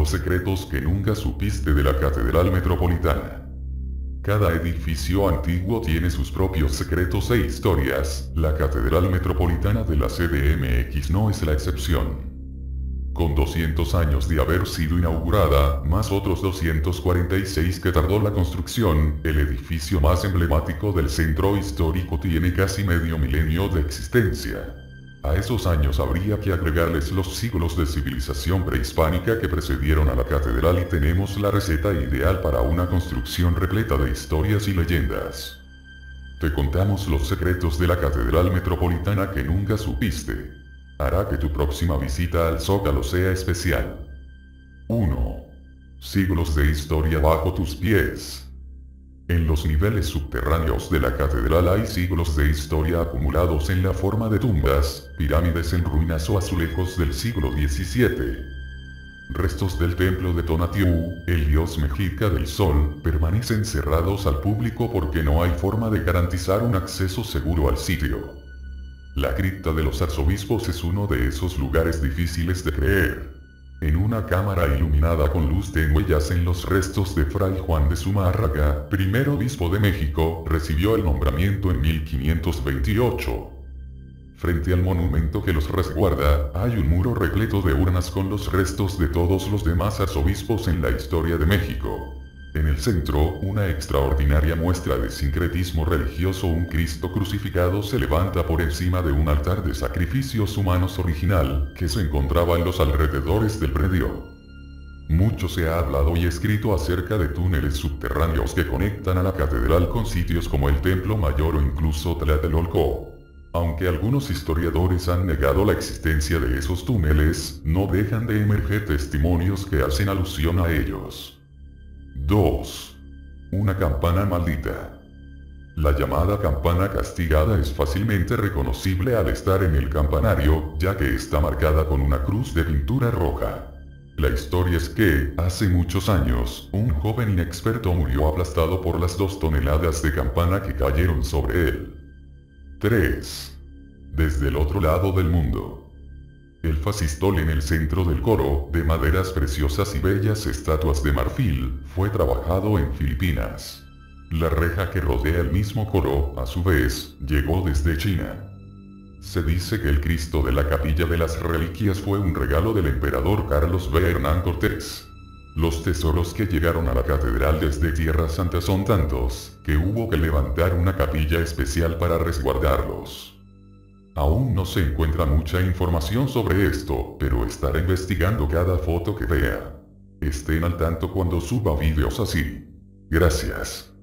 Los secretos que nunca supiste de la Catedral Metropolitana. Cada edificio antiguo tiene sus propios secretos e historias, la Catedral Metropolitana de la CDMX no es la excepción. Con 200 años de haber sido inaugurada, más otros 246 que tardó la construcción, el edificio más emblemático del centro histórico tiene casi medio milenio de existencia. A esos años habría que agregarles los siglos de civilización prehispánica que precedieron a la catedral y tenemos la receta ideal para una construcción repleta de historias y leyendas. Te contamos los secretos de la Catedral Metropolitana que nunca supiste. Hará que tu próxima visita al Zócalo sea especial. 1. Siglos de historia bajo tus pies. En los niveles subterráneos de la catedral hay siglos de historia acumulados en la forma de tumbas, pirámides en ruinas o azulejos del siglo XVII. Restos del templo de Tonatiuh, el dios mexica del sol, permanecen cerrados al público porque no hay forma de garantizar un acceso seguro al sitio. La cripta de los arzobispos es uno de esos lugares difíciles de creer. En una cámara iluminada con luz tenue yacen los restos de Fray Juan de Sumárraga, primer obispo de México, recibió el nombramiento en 1528. Frente al monumento que los resguarda, hay un muro repleto de urnas con los restos de todos los demás arzobispos en la historia de México. En el centro, una extraordinaria muestra de sincretismo religioso, un Cristo crucificado se levanta por encima de un altar de sacrificios humanos original, que se encontraba en los alrededores del predio. Mucho se ha hablado y escrito acerca de túneles subterráneos que conectan a la catedral con sitios como el Templo Mayor o incluso Tlatelolco. Aunque algunos historiadores han negado la existencia de esos túneles, no dejan de emerger testimonios que hacen alusión a ellos. 2. Una campana maldita. La llamada campana castigada es fácilmente reconocible al estar en el campanario, ya que está marcada con una cruz de pintura roja. La historia es que, hace muchos años, un joven inexperto murió aplastado por las 2 toneladas de campana que cayeron sobre él. 3. Desde el otro lado del mundo. El fascistol en el centro del coro, de maderas preciosas y bellas estatuas de marfil, fue trabajado en Filipinas. La reja que rodea el mismo coro, a su vez, llegó desde China. Se dice que el Cristo de la Capilla de las Reliquias fue un regalo del emperador Carlos V a Hernán Cortés. Los tesoros que llegaron a la catedral desde Tierra Santa son tantos, que hubo que levantar una capilla especial para resguardarlos. Aún no se encuentra mucha información sobre esto, pero estaré investigando cada foto que vea. Estén al tanto cuando suba videos así. Gracias.